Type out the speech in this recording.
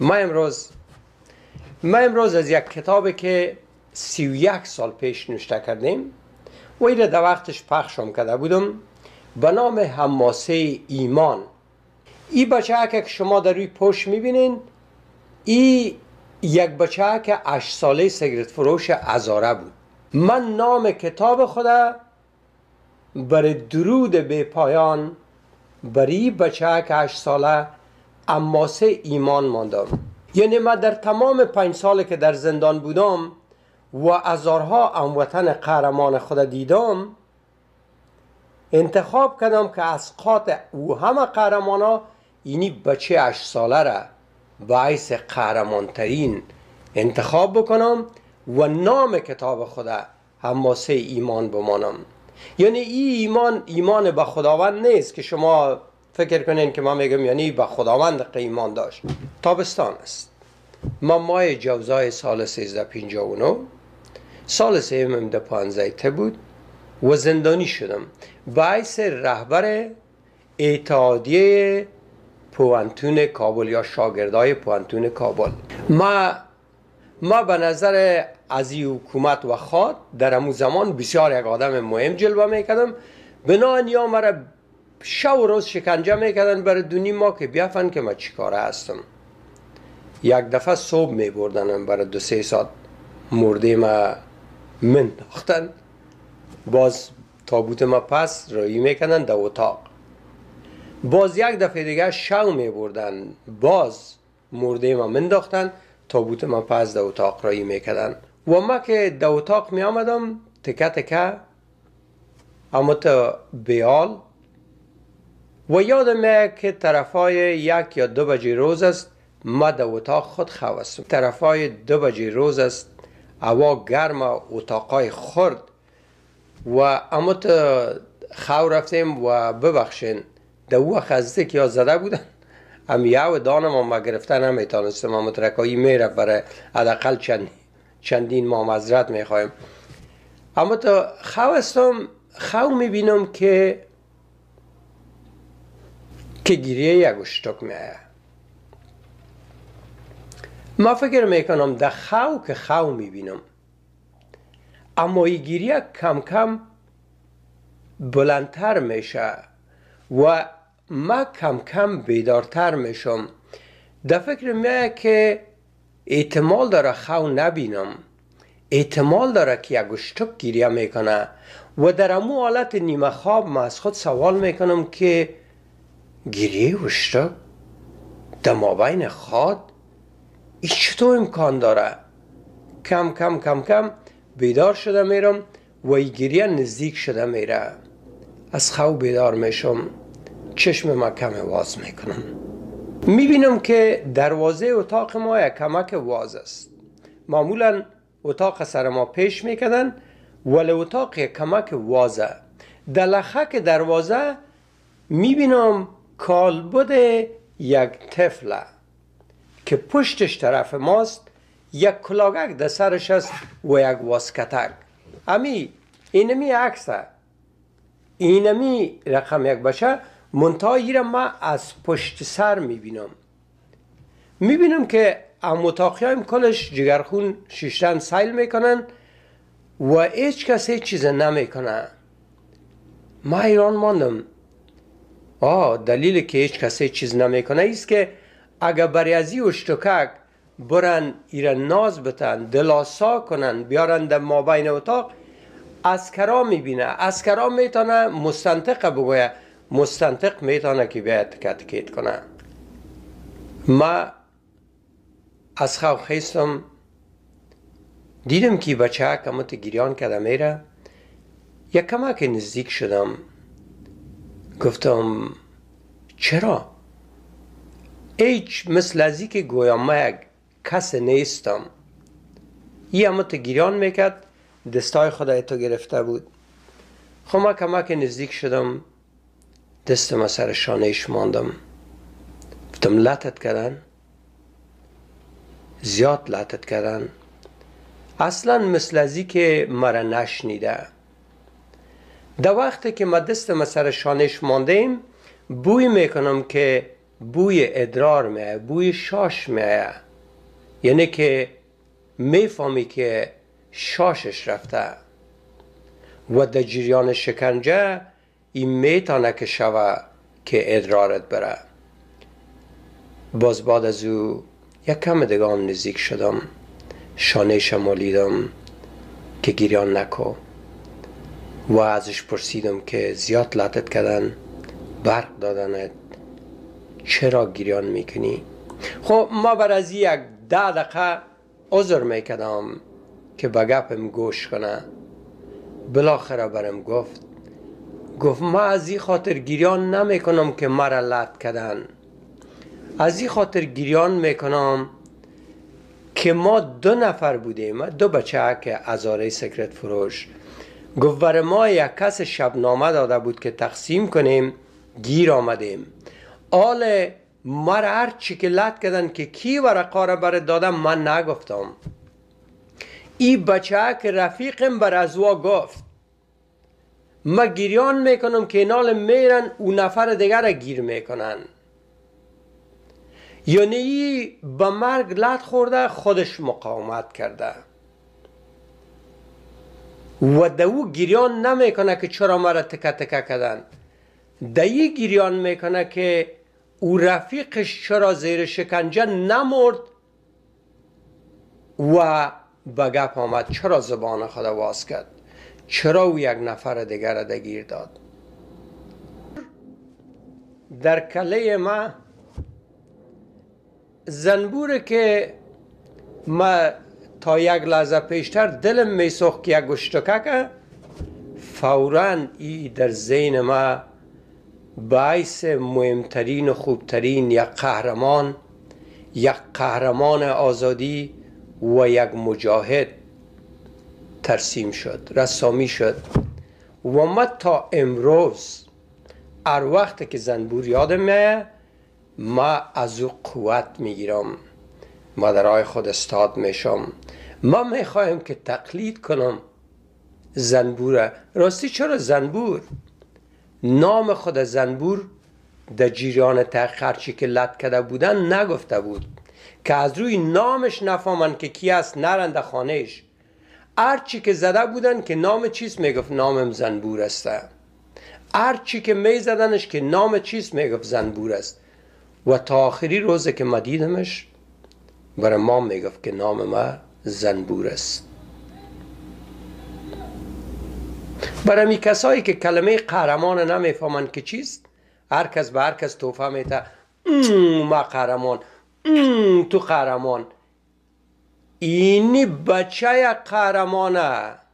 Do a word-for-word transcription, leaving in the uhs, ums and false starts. ما امروز ما امروز از یک کتابی که سی و یک سال پیش نوشته کردیم و ایره در وقتش پخشم کرده بودم به نام حماسه ایمان. این بچه که شما در روی پشت میبینین این یک بچه که هشت ساله سیگرت فروش ازاره بود. من نام کتاب خدا برای درود بی پایان برای بچه که هشت ساله حماسه ایمان ماندم. یعنی من در تمام پنج ساله که در زندان بودم و هزارها هموطن قهرمان خدا دیدم، انتخاب کردم که از قات او همه قهرمان ها یعنی بچه هشت ساله را به حیث قهرمان ترین انتخاب بکنم و نام کتاب خدا حماسه ایمان بمانم. یعنی این ایمان ایمان به خداوند نیست که شما فکر کنین که ما میگم یعنی به خداوند ایمان داشت. تابستان است، ما ماه جوزای سال سیزده پنجاه و نه سال سیمم ده پانزده ته بود و زندانی شدم به حیث رهبر اتحادیه پوانتون کابل یا شاگردای پوانتون کابل. ما ما به نظر از این حکومت و خواد در امون زمان بسیار یک آدم مهم جلوه میکردم، بنان یا مرا شو روز شکنجه میکردن برای دونی ما که بیافن که ما چیکاره هستم. یک دفعه صبح میبردنم برای دو سه ساعت مرده ما منداختن، باز تابوت ما پس رایی میکنن در اتاق، باز یک دفعه دیگه شو میبردن باز مرده ما منداختن، تابوت ما پس در اتاق رایی میکنن. و ما که در اتاق میامدم تکه تکه اما تا بیال و یادمه که طرفای یک یا دو بجه روز است، ما در اتاق خود خواستم. طرفای دو بجه روز است، هوا گرم اتاقای خرد و اما تا خو رفتیم و ببخشین در او خزده که ها زده بودن هم یهو دانم هم گرفتن هم میتانستم، هم ترکایی میرفت برای حداقل چند چندین ما مزرعت میخوایم. اما تا خواستم خو میبینم که که گیریه یک اشتک میایه. ما فکر میکنم در خو که خو میبینم، اما این گیریه کم کم بلندتر میشه و ما کم کم بیدارتر میشم. در فکر میایه که احتمال داره خو نبینم، احتمال داره که یک اشتک گیریه میکنه و در امون حالت نیمه خواب ما از خود سوال میکنم که گریه وشتا در مابین خواد این چطور امکان داره؟ کم کم کم کم بیدار شده میرم و این گریه نزدیک شده میره. از خو بیدار میشم، چشم ما کم واز میکنم، میبینم که دروازه اتاق ما یک کمک واز است. معمولا اتاق سر ما پیش میکنن ولی اتاق یک کمک وازه. در لخک دروازه میبینم کالبد یک طفله که پشتش طرف ماست، یک کلاگک در سرش است و یک واسکتک. امی اینمی عکسه، اینمی رقم یک بچه منتهی را من از پشت سر میبینم. میبینم که اموتاقی هم کلش جگرخون شیشتن سیل میکنن و هیچ کس هیچ چیز نمیکنه. من ایران ماندم. آه دلیل که هیچ کسی چیز نمیکنه ایست که اگر برای ازی اشتکک برن ایران ناز بتن دلاسا کنن بیارن در مابین اتاق، عسکرا میبینه، عسکرا میتونه مستنطق بگویه، مستنطق میتونه که باید تکتکیت کنه. ما از خواب خیستم، دیدم که بچه که مت گریان کده میره. یک کمک نزدیک شدم، گفتم چرا؟ هیچ مثل ازی که گویا من یک کس نیستم. این همه تو گریان میکرد، دستای خدای تو گرفته بود. خب من کمک نزدیک شدم، دستم سر شانهش ماندم، گفتم لطت کردن، زیاد لطت کردن، اصلا مثل ازی که مرا نشنیده. در وقتی که ما دستم سر شانهش ماندیم بوی میکنم که بوی ادرار میه، بوی شاش میه، یعنی که میفهمی که شاشش رفته و در جریان شکنجه این میتانه که شوه که ادرارت بره. باز بعد از او یک کم دیگه هم نزدیک شدم، شانه شمالیدم که گریان نکو و ازش پرسیدم که زیاد لطت کردن، برق دادنت، چرا گریان میکنی؟ خب ما بر از یک ده دقیقه عذر میکدم که به گپم گوش کنه. بالاخره برم گفت گفت ما از این خاطر گریان نمیکنم که مرا لط کردن، از این خاطر گریان میکنم که ما دو نفر بودیم، دو بچه که ازاره سکرت فروش گفت بر ما یک کس شبنامه داده بود که تقسیم کنیم، گیر آمدیم. آله ما را هر چی که لط کردن که کی ورقا را بر دادم من نگفتم، ای بچه که رفیقم بر از وا گفت. ما گریان میکنم که اینال میرن او نفر دیگر را گیر میکنن، یعنی ای به مرگ لط خورده خودش مقاومت کرده و ده او گریان نمیکنه که چرا مرا تکه تکه کردن، ده ای گریان میکنه که او رفیقش چرا زیر شکنجه نمرد و به گپ آمد، چرا زبان خدا واز کرد، چرا او یک نفر دیگر را دگیر داد. در کله ما زنبور که ما تا یک لحظه پیشتر دلم میسوخت که یک گشتکه که فوراً ای در ذهن ما باعث مهمترین و خوبترین یک قهرمان، یک قهرمان آزادی و یک مجاهد ترسیم شد، رسامی شد. و ما تا امروز هر وقت که زنبور یادم میاد ما از او قوت میگیرم، ما در راه خود استاد میشم. ما میخوایم که تقلید کنم زنبوره. راستی چرا زنبور؟ نام خود زنبور در جریان تحقیق هرچی که لط کرده بودن نگفته بود که از روی نامش نفهمن که کی است، نرنده خانهش. هرچی که زده بودن که نام چیست میگفت نامم زنبور است، هرچی که میزدنش که نام چیست میگفت زنبور است. و تا آخری روزه که ما دیدمش برای ما میگفت که نام ما زنبور است. برای می کسایی که کلمه قهرمان نمیفهمن که چیست، هر کس به هر کس توفه میته، ما قهرمان، تو قهرمان، اینی بچه قهرمانه.